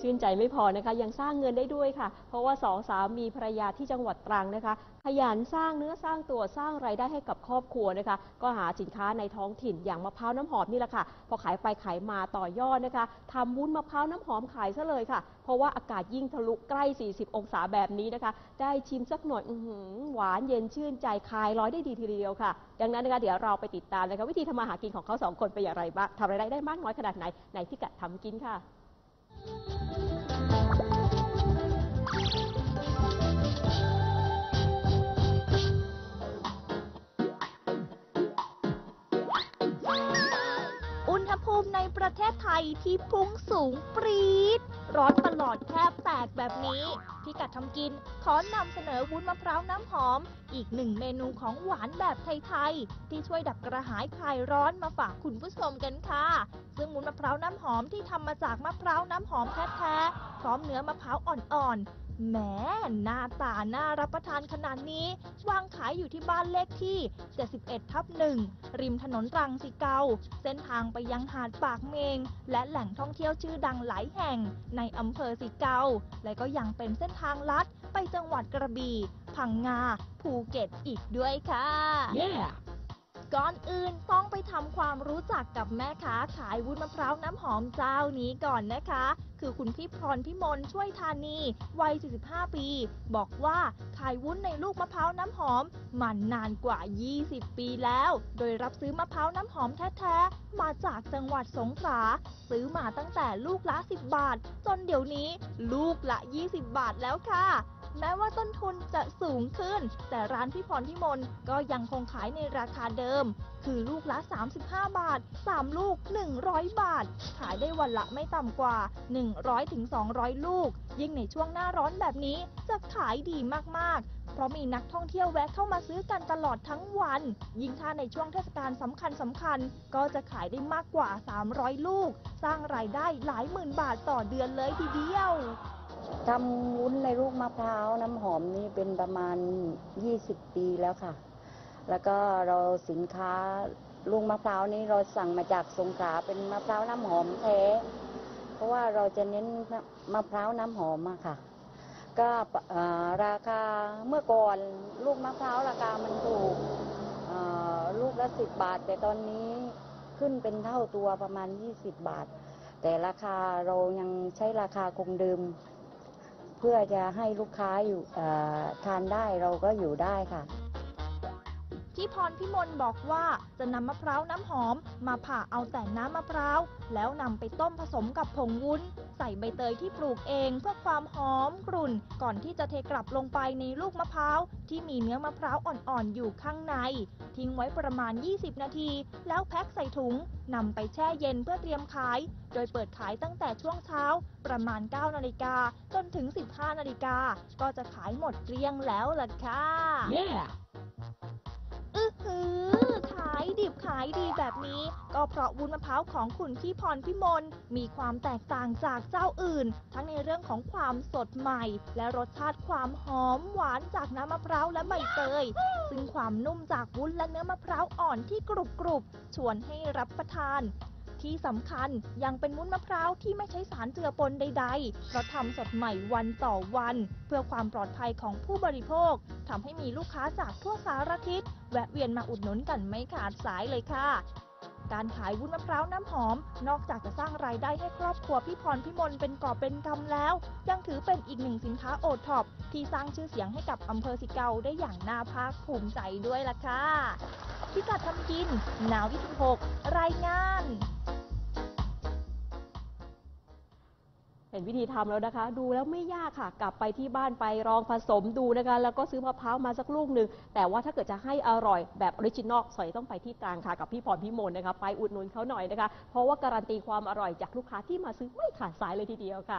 ชื่นใจไม่พอนะคะยังสร้างเงินได้ด้วยค่ะเพราะว่าสองสามีภรรยาที่จังหวัดตรังนะคะขยันสร้างเนื้อสร้างตัวสร้างรายได้ให้กับครอบครัวนะคะก็หาสินค้าในท้องถิ่นอย่างมะพร้าวน้ำหอมนี่แหละค่ะพอขายไปขายมาต่อยอดนะคะทำวุ้นมะพร้าวน้ำหอมขายซะเลยค่ะเพราะว่าอากาศยิ่งทะลุใกล้40องศาแบบนี้นะคะได้ชิมสักหน่อยหวานเย็นชื่นใจคลายร้อนได้ดีทีเดียวค่ะดังนั้นนะคะเดี๋ยวเราไปติดตามนะคะวิธีทำมาหากินของเขา2คนไปอย่างไรบ้างทำรายได้ได้มากน้อยขนาดไหนในพิกัดทำกินค่ะอุณหภูมิในประเทศไทยที่พุ่งสูงปรี๊ดร้อนตลอดแทบแตกแบบนี้พิกัดทำกินขอนำเสนอวุ้นมะพร้าวน้ำหอมอีกหนึ่งเมนูของหวานแบบไทยๆที่ช่วยดับกระหายคลายร้อนมาฝากคุณผู้ชมกันค่ะซึ่งวุ้นมะพร้าวน้ำหอมที่ทำมาจากมะพร้าวน้ำหอมแท้ๆพร้อมเนื้อมะพร้าวอ่อนๆแหมหน้าตาน่ารับประทานขนาดนี้วางขายอยู่ที่บ้านเลขที่71/1ริมถนนตรังสิเกาเส้นทางไปยังหาดปากเมงและแหล่งท่องเที่ยวชื่อดังหลายแห่งในอำเภอสิเกาและก็ยังเป็นเส้นทางลัดไปจังหวัดกระบี่พังงาภูเก็ตอีกด้วยค่ะ yeah. ก่อนอื่นต้องไปทำความรู้จักกับแม่ค้าขายวุ้นมะพร้าวน้ำหอมเจ้านี้ก่อนนะคะคือคุณพี่พรพิมลช่วยธานีวัย45ปีบอกว่าขายวุ้นในลูกมะพร้าวน้ำหอมมานานกว่า20ปีแล้วโดยรับซื้อมะพร้าวน้ำหอมแท้ๆมาจากจังหวัดสงขลาซื้อมาตั้งแต่ลูกละ10บาทจนเดี๋ยวนี้ลูกละ20บาทแล้วค่ะแม้ว่าต้นทุนจะสูงขึ้นแต่ร้านพี่พรพิมลก็ยังคงขายในราคาเดิมคือลูกละ35บาท3ลูก100บาทขายได้วันละไม่ต่ำกว่า100-200 ลูกยิ่งในช่วงหน้าร้อนแบบนี้จะขายดีมากๆเพราะมีนักท่องเที่ยวแวะเข้ามาซื้อกันตลอดทั้งวันยิ่งถ้าในช่วงเทศกาลสำคัญก็จะขายได้มากกว่า300ลูกสร้างรายได้หลายหมื่นบาทต่อเดือนเลยทีเดียวทำวุ้นในลูกมะพร้าวน้ำหอมนี่เป็นประมาณ20ปีแล้วค่ะแล้วก็เราสินค้าลูกมะพร้าวนี้เราสั่งมาจากสงขลาเป็นมะพร้าวน้ำหอมแท้เพราะว่าเราจะเน้นมะพร้าวน้ำหอมค่ะก็ราคาเมื่อก่อนลูกมะพร้าวราคามันถูกลูกละ10บาทแต่ตอนนี้ขึ้นเป็นเท่าตัวประมาณ20บาทแต่ราคาเรายังใช้ราคาคงเดิมเพื่อจะให้ลูกค้าอยู่ทานได้เราก็อยู่ได้ค่ะพี่พรพิมลบอกว่าจะนำมะพร้าวน้ำหอมมาผ่าเอาแต่น้ำมะพร้าวแล้วนำไปต้มผสมกับผงวุ้นใส่ใบเตยที่ปลูกเองเพื่อความหอมกรุ่นก่อนที่จะเทกลับลงไปในลูกมะพร้าวที่มีเนื้อมะพร้าวอ่อนๆอยู่ข้างในทิ้งไว้ประมาณ20นาทีแล้วแพ็คใส่ถุงนำไปแช่เย็นเพื่อเตรียมขายโดยเปิดขายตั้งแต่ช่วงเช้าประมาณ 9:00 น.จนถึง 15:00 น.ก็จะขายหมดเกลี้ยงแล้วล่ะค่ะ yeah.ขายดิบขายดีแบบนี้ก็เพราะวุ้นมะพร้าวของคุณพี่พรพิมลมีความแตกต่างจากเจ้าอื่นทั้งในเรื่องของความสดใหม่และรสชาติความหอมหวานจากน้ำมะพร้าวและใบเตยซึ่งความนุ่มจากวุ้นและเนื้อมะพร้าวอ่อนที่กรุบๆชวนให้รับประทานที่สำคัญยังเป็นวุ้นมะพร้าวที่ไม่ใช้สารเจือปนใดๆเพราะทำสดใหม่วันต่อวันเพื่อความปลอดภัยของผู้บริโภคทำให้มีลูกค้าจากทั่วสารทิศแวะเวียนมาอุดหนุนกันไม่ขาดสายเลยค่ะการขายวุ้นมะพร้าวน้ำหอมนอกจากจะสร้างรายได้ให้ครอบครัวพี่พรพิมลเป็นกอบเป็นกำแล้วยังถือเป็นอีกหนึ่งสินค้าโอท็อปที่สร้างชื่อเสียงให้กับอำเภอสิเกาได้อย่างน่าภาคภูมิใจด้วยล่ะค่ะพิกัดทำกินนาวที่16รายงานเห็นวิธีทำแล้วนะคะดูแล้วไม่ยากค่ะกลับไปที่บ้านไปลองผสมดูนะคะแล้วก็ซื้อมะพร้าวมาสักลูกหนึ่งแต่ว่าถ้าเกิดจะให้อร่อยแบบออริจินอลสอยต้องไปที่ตรังค่ะกับพี่พรพิมลนะคะไปอุดหนุนเขาหน่อยนะคะเพราะว่าการันตีความอร่อยจากลูกค้าที่มาซื้อไม่ขาดสายเลยทีเดียวค่ะ